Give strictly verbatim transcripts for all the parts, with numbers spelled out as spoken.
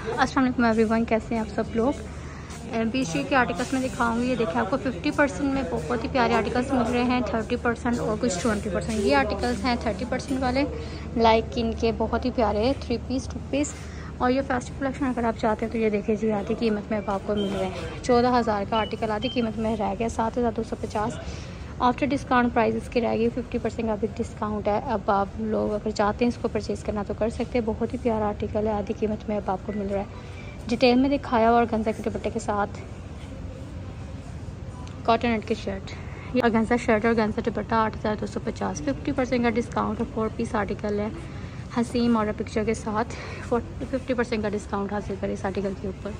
अस्सलाम वालेकुम एवरीवन, कैसे हैं आप सब लोग। बीश्री के आर्टिकल्स में दिखाऊंगी। ये देखिए आपको फिफ्टी परसेंट में बहुत ही प्यारे आर्टिकल्स मिल रहे हैं, थर्टी परसेंट और कुछ ट्वेंटी परसेंट। ये आर्टिकल्स हैं थर्टी परसेंट वाले, लाइक इनके बहुत ही प्यारे थ्री पीस टू पीस। और ये फेस्टिव कलेक्शन अगर आप चाहते हैं तो ये देखिए जी आधी कीमत में आपको मिल रहे हैं। चौदह हज़ार का आर्टिकल आधी कीमत में रह गया, सात हज़ार दो सौ पचास। आफ्टर डिस्काउंट प्राइस की रहेगी, फिफ्टी परसेंट का भी डिस्काउंट है। अब आप लोग अगर चाहते हैं इसको परचेज़ करना तो कर सकते हैं। बहुत ही प्यारा आर्टिकल है, आधी कीमत में अब आपको मिल रहा है। डिटेल में दिखाया और गंजा के दुपट्टे के साथ कॉटन नेट की शर्ट, ये गंजा शर्ट और गंजा दुपट्टा आठ हज़ार दो सौ पचास। फिफ्टी परसेंट का डिस्काउंट और फोर पीस आर्टिकल है, हसीम ऑर्डर पिक्चर के साथ। फोर्टी फिफ्टी परसेंट का डिस्काउंट हासिल करें इस आर्टिकल के ऊपर।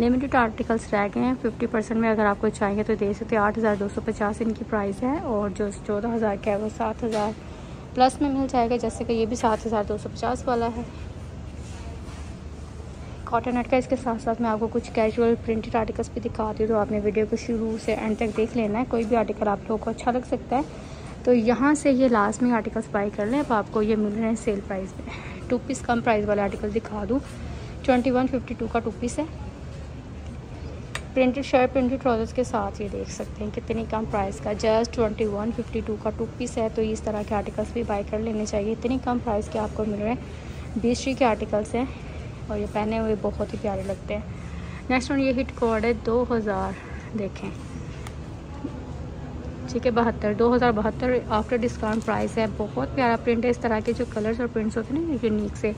लिमिटेड आर्टिकल्स रह गए हैं, फिफ्टी परसेंट में अगर आपको चाहिए तो दे सकते हैं। आठ हज़ार दो सौ पचास इनकी प्राइस है, और जो चौदह हज़ार का है वो सात हज़ार प्लस में मिल जाएगा। जैसे कि ये भी सात हज़ार दो सौ पचास वाला है, कॉटन नेट का। इसके साथ साथ मैं आपको कुछ कैजुअल प्रिंटेड आर्टिकल्स भी दिखाती हूँ, तो आपने वीडियो को शुरू से एंड तक देख लेना है। कोई भी आर्टिकल आप लोगों को अच्छा लग सकता है तो यहाँ से ये लास्ट में आर्टिकल्स बाई कर लें। अब आपको ये मिल रहे हैं सेल प्राइस में। टू पीस कम प्राइस वाले आर्टिकल दिखा दूँ। ट्वेंटी वन फिफ्टी टू का टू पीस है, प्रिंटेड शर्ट प्रिंटेड ट्राउजर्स के साथ। ये देख सकते हैं कितनी कम प्राइस का, just twenty one fifty two का टू पीस है। तो इस तरह के आर्टिकल्स भी बाई कर लेने चाहिए, इतनी कम प्राइस के आपको मिल रहे हैं। बीश्री के आर्टिकल्स हैं और ये पहने हुए बहुत ही प्यारे लगते हैं। नेक्स्ट वन, ये हिट कोड है दो हज़ार, देखें ठीक है, बहत्तर दो हज़ार बहत्तर आफ्टर डिस्काउंट प्राइस है। बहुत प्यारा प्रिंट है, इस तरह के जो कलर्स और प्रिंट्स होते हैं ना यूनिक से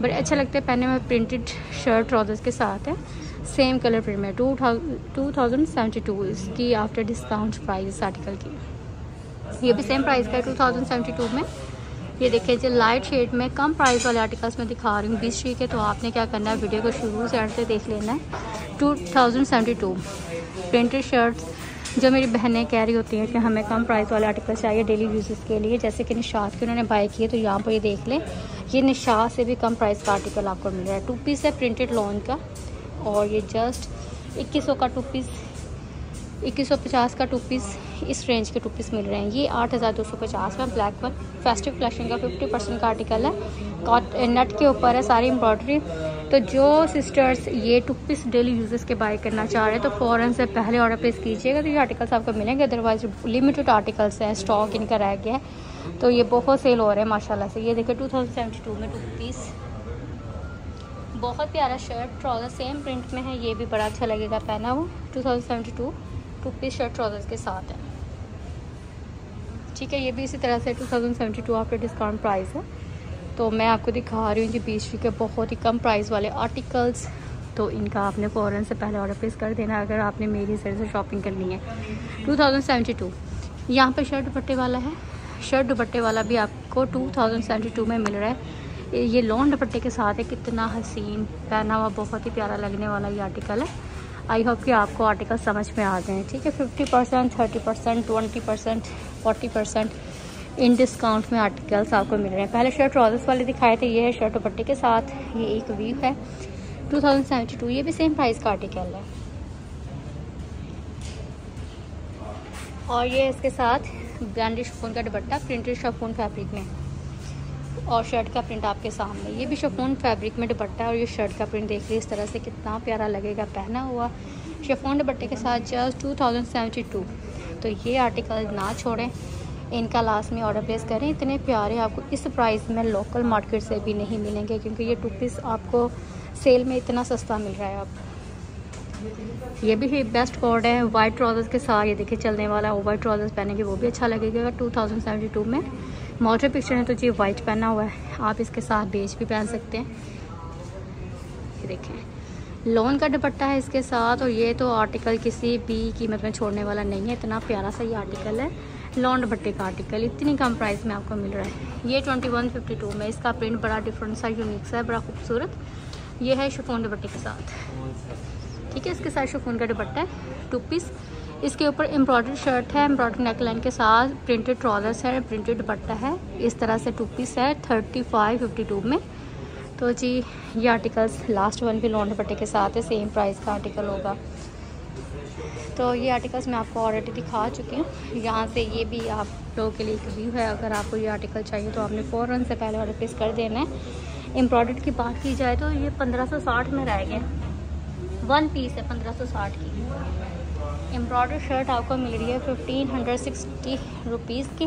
बड़े अच्छे लगते हैं पहने हुए। प्रिंटेड शर्ट ट्राउजर्स के साथ है, सेम कलर प्रिंट में। टू थाउजेंड सेवेंटी टू इसकी आफ्टर डिस्काउंट प्राइस इस आर्टिकल की। ये भी सेम प्राइस का है, टू थाउजेंड सेवेंटी टू में। ये देखिए जो लाइट शेड में कम प्राइस वाले आर्टिकल्स में दिखा रही हूँ बीश्री के, तो आपने क्या करना है वीडियो को शुरू से एंड से देख लेना है। Two thousand seventy two printed shirts, जो मेरी बहनें कह रही होती हैं कि हमें कम प्राइस वाले आर्टिकल चाहिए डेली यूजेस के लिए, जैसे कि निशात के उन्होंने बाय किए, तो यहाँ पर ये देख लें। ये निशात से भी कम प्राइस का आर्टिकल आपको मिल रहा है, टू पीस है प्रिंटेड लॉन का। और ये जस्ट इक्कीस सौ का टू पीस, इक्कीस सौ पचास का टू पीस, इस रेंज के टू पीस मिल रहे हैं। ये आठ हज़ार दो सौ पचास में ब्लैक वन फेस्टिव कलेक्शन का फिफ्टी परसेंट का आर्टिकल है, कॉट नट के ऊपर है सारी एम्ब्रॉयडरी। तो जो सिस्टर्स ये टू पीस डेली यूजेस के बाय करना चाह रहे हैं तो फ़ौरन से पहले ऑर्डर प्लेस कीजिएगा, तो ये आर्टिकल्स आपको मिलेंगे। अदरवाइज लिमिटेड आर्टिकल्स हैं, स्टॉक इनका रह गया है, तो ये बहुत सेल हो रहे हैं माशाल्लाह से। ये देखिए टू थाउजेंड सेवेंटी टू में टू पीस, बहुत प्यारा शर्ट ट्राउज़र सेम प्रिंट में है, ये भी बड़ा अच्छा लगेगा पहना हुआ। Two thousand seventy two two piece shirt trousers के साथ है, ठीक है। ये भी इसी तरह से टू थाउजेंड सेवेंटी टू आपका डिस्काउंट प्राइस है। तो मैं आपको दिखा रही हूँ जी बीश्री के बहुत ही कम प्राइस वाले आर्टिकल्स, तो इनका आपने फ़ौरन से पहले ऑर्डर प्लेस कर देना अगर आपने मेरी सर से शॉपिंग करनी है। टू थाउजेंड सेवेंटी टू यहाँ पर शर्ट दुपट्टे वाला है, शर्ट दुपट्टे वाला भी आपको टू थाउजेंड सेवेंटी टू में मिल रहा है। ये लॉन दुपट्टे के साथ है, कितना हसीन पहना हुआ, बहुत ही प्यारा लगने वाला ये आर्टिकल है। आई होप कि आपको आर्टिकल समझ में आ गए हैं, ठीक है। Fifty percent, thirty percent, twenty percent, forty percent इन डिस्काउंट में आर्टिकल्स आपको मिल रहे हैं। पहले शर्ट ट्राउजर्स वाले दिखाए थे, ये है शर्ट दुपट्टे के साथ, ये एक वीक है टू थाउजेंड सेवेंटी टू। ये भी सेम प्राइस का आर्टिकल है, और ये इसके साथ ब्रांडेड शिफॉन का दुपट्टा प्रिंटेड शिफॉन फैब्रिक में, और शर्ट का प्रिंट आपके सामने। ये भी शिफॉन फैब्रिक में दुपट्टा और ये शर्ट का प्रिंट देख लीजिए, इस तरह से कितना प्यारा लगेगा पहना हुआ शिफॉन दुपट्टे के साथ, just two thousand seventy two. तो ये आर्टिकल ना छोड़ें, इनका लास्ट में ऑर्डर प्लेस करें। इतने प्यारे आपको इस प्राइस में लोकल मार्केट से भी नहीं मिलेंगे, क्योंकि ये टू पीस आपको सेल में इतना सस्ता मिल रहा है। आप ये भी बेस्ट कोड है वाइट ट्राउजर्स के साथ, ये देखिए चलने वाला वाइट ट्राउजर्स पहनेंगे वो भी अच्छा लगेगा। टू थाउजेंड सेवेंटी टू में मॉडल पिक्चर है, तो जी वाइट पहना हुआ है, आप इसके साथ बेज भी पहन सकते हैं। ये देखें लॉन का दुपट्टा है इसके साथ, और ये तो आर्टिकल किसी भी कीमत में छोड़ने वाला नहीं है, इतना प्यारा सा ये आर्टिकल है। लॉन दुपट्टे का आर्टिकल इतनी कम प्राइस में आपको मिल रहा है। ये ट्वेंटी वन फिफ्टी टू में, इसका प्रिंट बड़ा डिफरेंट सा यूनिक सा है, बड़ा खूबसूरत। ये है शिफॉन दुपट्टे के साथ, ठीक है, इसके साथ शिफॉन का दुपट्टा है, टू पीस। इसके ऊपर एम्ब्रॉयडरी शर्ट है, एम्ब्रॉयडरी नेकलाइन के साथ, प्रिंटेड ट्राउजर्स है, प्रिंटेड दुपट्टा है, इस तरह से टू पीस है थर्टी फाइव फिफ्टी टू में। तो जी ये आर्टिकल्स लास्ट वन भी लॉन दुपट्टे के साथ है, सेम प्राइस का आर्टिकल होगा। तो ये आर्टिकल्स मैं आपको ऑलरेडी दिखा चुकी हूँ। यहाँ से ये भी आप लोगों के लिए एक व्यू है, अगर आपको ये आर्टिकल चाहिए तो आपने फ़ौरन से पहले ऑर्डर प्लेस कर देना है। एम्ब्रॉयडर्ड की बात की जाए तो ये पंद्रह सौ साठ में रह गया, वन पीस है पंद्रह सौ साठ की। एम्ब्रॉयडर्ड शर्ट आपको मिल रही है फिफ्टीन हंड्रेड सिक्सटी रुपीज़ की।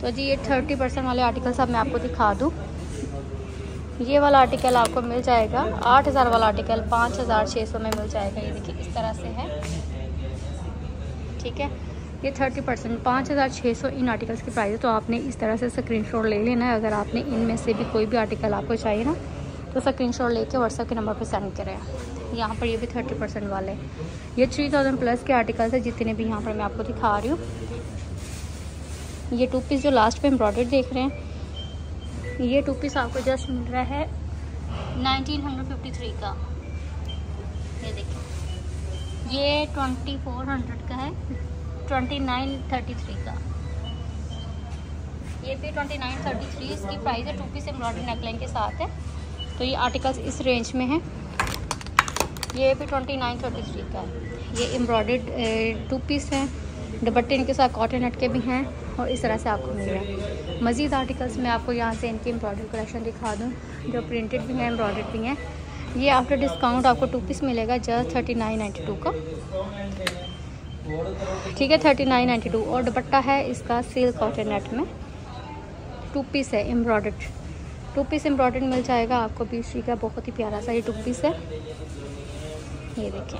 तो जी ये थर्टी परसेंट वाले आर्टिकल सब मैं आपको दिखा दूँ। ये वाला आर्टिकल आपको मिल जाएगा आठ हज़ार वाला आर्टिकल पाँच हज़ार छः सौ में मिल जाएगा। ये देखिए इस तरह से है, ठीक है। ये थर्टी परसेंट पाँच हज़ार छः सौ इन आर्टिकल्स की प्राइस है। तो आपने इस तरह से स्क्रीनशॉट ले लेना है। अगर आपने इनमें से भी कोई भी आर्टिकल आपको चाहिए ना तो स्क्रीनशॉट लेके व्हाट्सएप के नंबर पे सेंड करें। यहाँ पर ये भी थर्टी परसेंट वाले, ये थ्री थाउजेंड प्लस के आर्टिकल्स है जितने भी यहाँ पर मैं आपको दिखा रही हूँ। ये टू पीस जो लास्ट पे एम्ब्रॉयडर्ड देख रहे हैं, ये टू पीस आपको जस्ट मिल रहा है नाइनटीन हंड्रेड फिफ्टी थ्री का। ये देखिए ये ट्वेंटी फोर हंड्रेड का है, ट्वेंटी नाइन थर्टी थ्री का। ये भी ट्वेंटी नाइन थर्टी थ्री इसकी प्राइस है, टू पीस एम्ब्रॉयडरी नेकलाइन के साथ है। तो ये आर्टिकल्स इस रेंज में है। ये भी ट्वेंटी नाइन थर्टी थ्री का है। ये एम्ब्रॉयडर्ड टू पीस है, दुपट्टे इनके साथ कॉटन नट के भी हैं और इस तरह से आपको मिल रहा है। मज़ीद आर्टिकल्स में आपको यहाँ से इनकी एम्ब्रॉयडरी कलेक्शन दिखा दूँ, जो प्रिंटेड भी हैं एम्ब्रॉयडर्ड भी हैं। ये आफ्टर डिस्काउंट आपको टू पीस मिलेगा just thirty nine ninety two का, ठीक है, थर्टी नाइन नाइन्टी टू। और दुपट्टा है इसका सिल्क कॉटन नेट में, टू पीस है एम्ब्रॉयडर्ड, टू पीस एम्ब्रॉयडर्ड मिल जाएगा आपको बीचट्री का। बहुत ही प्यारा सा ये टू पीस है। ये देखिए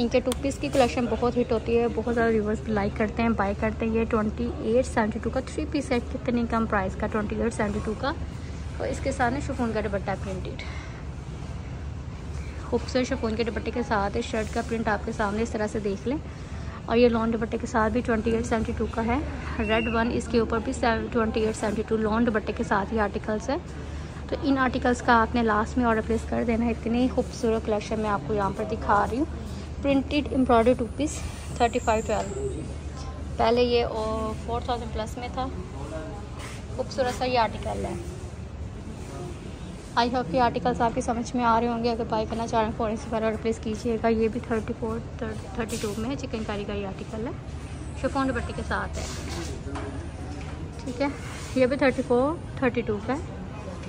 इनके टू पीस की कलेक्शन बहुत हिट होती है, बहुत ज़्यादा व्यूवर्स लाइक करते हैं, बाय करते हैं। ये ट्वेंटी एट सेवेंटी टू का थ्री पीस है, कितनी कम प्राइस का, ट्वेंटी एट सेवेंटी टू का। और इसके साथ ना शिफॉन का दुपट्टा प्रिंटेड, खूबसूरत शिफॉन के दुपट्टे के साथ इस शर्ट का प्रिंट आपके सामने इस तरह से देख लें। और ये लॉन दुपट्टे के साथ भी ट्वेंटी एट सेवेंटी टू का है, रेड वन इसके ऊपर भी twenty eight seventy two lawn दुपट्टे के साथ ही आर्टिकल्स है। तो इन आर्टिकल्स का आपने लास्ट में ऑर्डर प्लेस कर देना है। इतनी खूबसूरत कलेक्शन मैं आपको यहाँ पर दिखा रही हूँ। Printed embroidery two piece thirty five twelve, पहले ये फोर थाउजेंड प्लस में था। खूबसूरत सा ये आर्टिकल है। आई होप ये आर्टिकल्स आपके समझ में आ रहे होंगे। अगर बाई करना चाह रहे हैं फ़ौरन से पहले रिप्लेस कीजिएगा। ये भी थर्टी फोर थर्टी टू में है, चिकनकारी का ये आर्टिकल है, शिफॉन दुपट्टे के साथ है, ठीक है। ये भी थर्टी फोर थर्टी टू का है।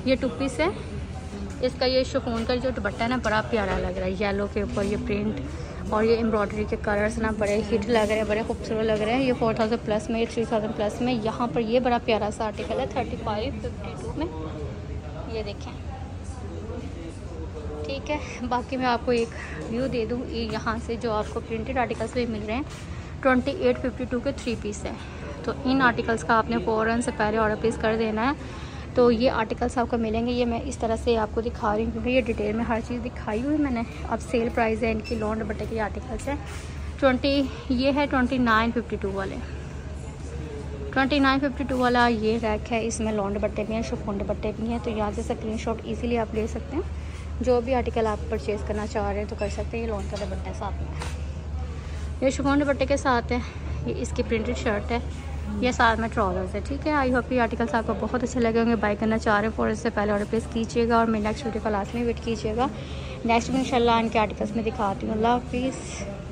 ये टू पीस है, इसका ये शिफॉन का जो दुपट्टा है ना बड़ा प्यारा लग रहा है, येलो के ऊपर ये प्रिंट और ये एम्ब्रॉयडरी के कलर्स ना बड़े हिट लग रहे हैं, बड़े खूबसूरत लग रहे हैं। ये फोर थाउजेंड प्लस में, ये थ्री थाउजेंड प्लस में। यहाँ पर ये बड़ा प्यारा सा आर्टिकल है थर्टी फाइव फिफ्टी टू में। ये देखें, ठीक है। बाकी मैं आपको एक व्यू दे दूँ, यहाँ से जो आपको प्रिंटेड आर्टिकल्स भी मिल रहे हैं। ट्वेंटी एट फिफ्टी टू के थ्री पीस हैं। तो इन आर्टिकल्स का आपने फ़ौरन से पहले ऑर्डर प्लेस कर देना है। तो ये आर्टिकल्स आपको मिलेंगे। ये मैं इस तरह से आपको दिखा रही हूँ क्योंकि ये डिटेल में हर चीज़ दिखाई हुई मैंने। अब सेल प्राइस है इनकी, लॉन दुपट्टे के आर्टिकल्स हैं। ट्वेंटी ये है ट्वेंटी नाइन फिफ्टी टू वाले, ट्वेंटी नाइन फिफ्टी टू वाला ये रैक है। इसमें लॉन दुपट्टे भी हैं, शिफॉन दुपट्टे भी हैं। तो यहाँ से स्क्रीन शॉट ईजिली आप ले सकते हैं। जो भी आर्टिकल आप परचेज़ करना चाह रहे हैं तो कर सकते हैं। ये लॉन का दुपट्टा साथ में, ये शिफॉन दुपट्टे के साथ है। ये इसकी प्रिंटेड शर्ट है, ये साथ में ट्राउजर्स है, ठीक है। आई होप ये आर्टिकल्स आपको बहुत अच्छे लगे होंगे। बाय करना चाह रहे हैं फ़ौरन से पहले ऑर्डर प्लेस कीजिएगा। और मेरे नेक्स्ट वीडियो का लास्ट में वेट कीजिएगा। नेक्स्ट में इंशाल्लाह इनके आर्टिकल्स में दिखाती हूँ। अल्लाह हाफिज़।